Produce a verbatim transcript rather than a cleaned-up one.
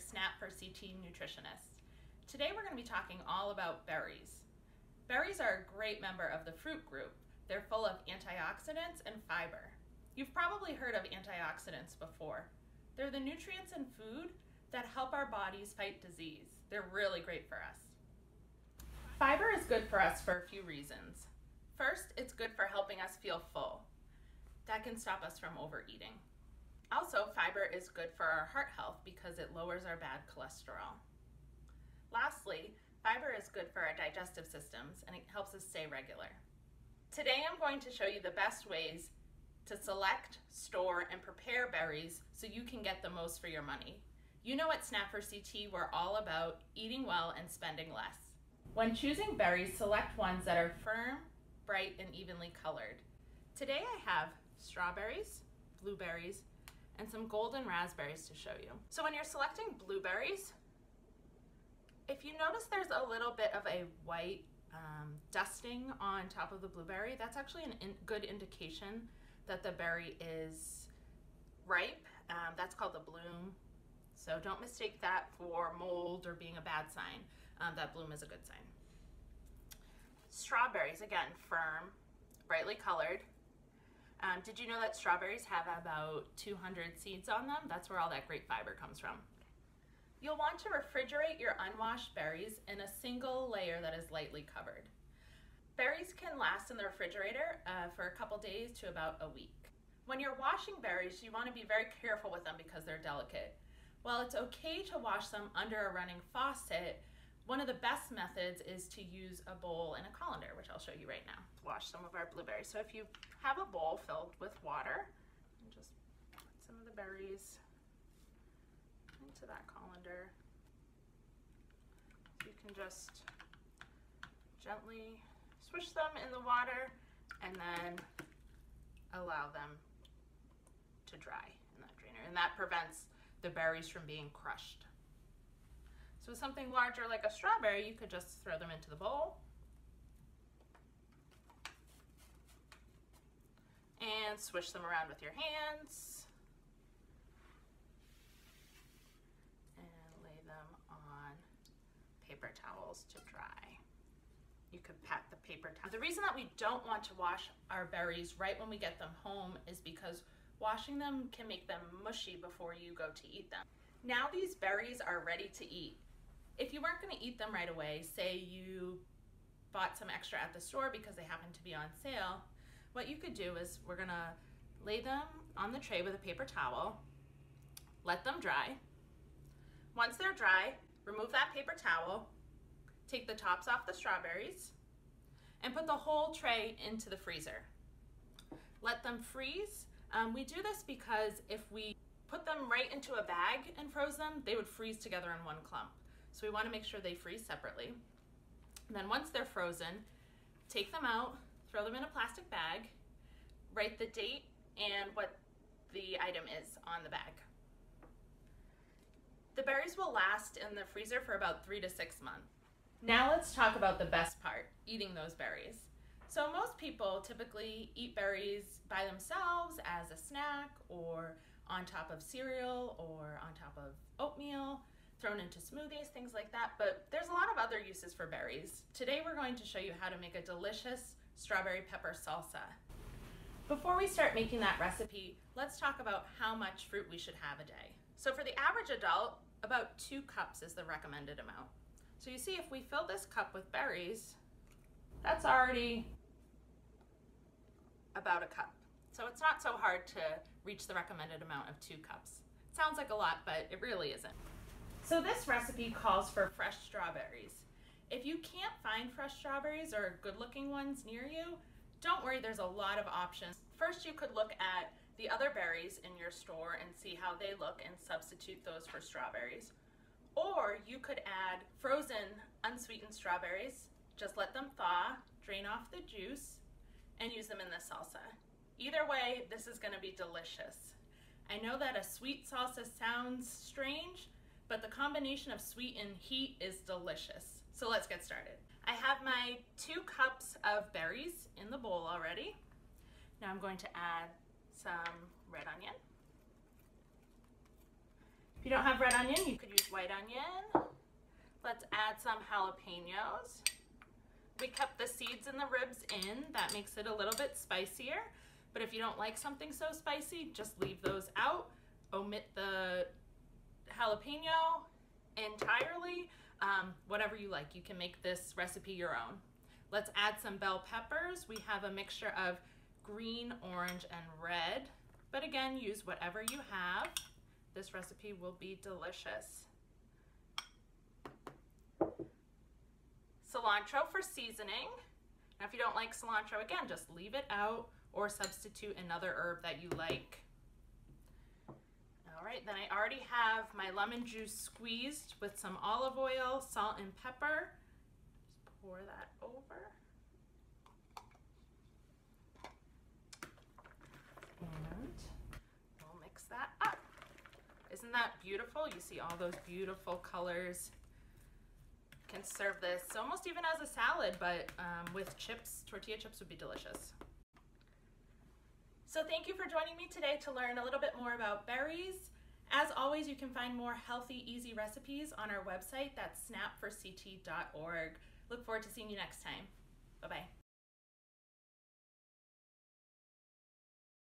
SNAP for C T nutritionists. Today we're going to be talking all about berries. Berries are a great member of the fruit group. They're full of antioxidants and fiber. You've probably heard of antioxidants before. They're the nutrients in food that help our bodies fight disease. They're really great for us. Fiber is good for us for a few reasons. First, it's good for helping us feel full. That can stop us from overeating. Also, fiber is good for our heart health because it lowers our bad cholesterol. Lastly, fiber is good for our digestive systems and it helps us stay regular. Today I'm going to show you the best ways to select, store, and prepare berries so you can get the most for your money. You know at SNAP for C T we're all about eating well and spending less. When choosing berries, select ones that are firm, bright, and evenly colored. Today I have strawberries, blueberries, and some golden raspberries to show you. So when you're selecting blueberries, if you notice there's a little bit of a white um, dusting on top of the blueberry, that's actually a in good indication that the berry is ripe. Um, that's called the bloom. So don't mistake that for mold or being a bad sign. Um, that bloom is a good sign. Strawberries, again, firm, brightly colored. Um, did you know that strawberries have about two hundred seeds on them? That's where all that great fiber comes from. You'll want to refrigerate your unwashed berries in a single layer that is lightly covered. Berries can last in the refrigerator uh, for a couple days to about a week. When you're washing berries, you want to be very careful with them because they're delicate. While it's okay to wash them under a running faucet, one of the best methods is to use a bowl and a colander, which I'll show you right now. Wash some of our blueberries. So if you have a bowl filled with water, and just put some of the berries into that colander. You can just gently swish them in the water and then allow them to dry in that drainer. And that prevents the berries from being crushed. So with something larger like a strawberry, you could just throw them into the bowl and swish them around with your hands. Them on paper towels to dry. You could pat the paper towel. The reason that we don't want to wash our berries right when we get them home is because washing them can make them mushy before you go to eat them. Now these berries are ready to eat. If you weren't going to eat them right away, say you bought some extra at the store because they happened to be on sale, what you could do is we're going to lay them on the tray with a paper towel, let them dry. Once they're dry, remove that paper towel, take the tops off the strawberries, and put the whole tray into the freezer. Let them freeze. Um, we do this because if we put them right into a bag and froze them, they would freeze together in one clump. So we want to make sure they freeze separately. And then once they're frozen, take them out, throw them in a plastic bag, write the date and what the item is on the bag. The berries will last in the freezer for about three to six months. Now let's talk about the best part, eating those berries. So most people typically eat berries by themselves as a snack or on top of cereal or on top of oatmeal, thrown into smoothies, things like that, but there's a lot of other uses for berries. Today we're going to show you how to make a delicious strawberry pepper salsa. Before we start making that recipe, let's talk about how much fruit we should have a day. So for the average adult, about two cups is the recommended amount. So you see, if we fill this cup with berries, that's already about a cup. So it's not so hard to reach the recommended amount of two cups. It sounds like a lot, but it really isn't. So this recipe calls for fresh strawberries. If you can't find fresh strawberries or good-looking ones near you, don't worry, there's a lot of options. First, you could look at the other berries in your store and see how they look and substitute those for strawberries. Or you could add frozen unsweetened strawberries, just let them thaw, drain off the juice, and use them in the salsa. Either way, this is going to be delicious. I know that a sweet salsa sounds strange, but the combination of sweet and heat is delicious. So let's get started. I have my two cups of berries in the bowl already. Now I'm going to add some red onion. If you don't have red onion, you could use white onion. Let's add some jalapenos. We kept the seeds and the ribs in. That makes it a little bit spicier. But if you don't like something so spicy, just leave those out. Omit the jalapeno entirely. Um, whatever you like. You can make this recipe your own. Let's add some bell peppers. We have a mixture of green, orange, and red. But again, use whatever you have. This recipe will be delicious. Cilantro for seasoning. Now, if you don't like cilantro, again, just leave it out or substitute another herb that you like. All right, then I already have my lemon juice squeezed with some olive oil, salt, and pepper. Just pour that over. And we'll mix that up. Isn't that beautiful? You see all those beautiful colors. Can serve this almost even as a salad, but um, with chips, tortilla chips would be delicious. So thank you for joining me today to learn a little bit more about berries. As always, you can find more healthy, easy recipes on our website. That's snap for C T dot org. Look forward to seeing you next time. Bye-bye.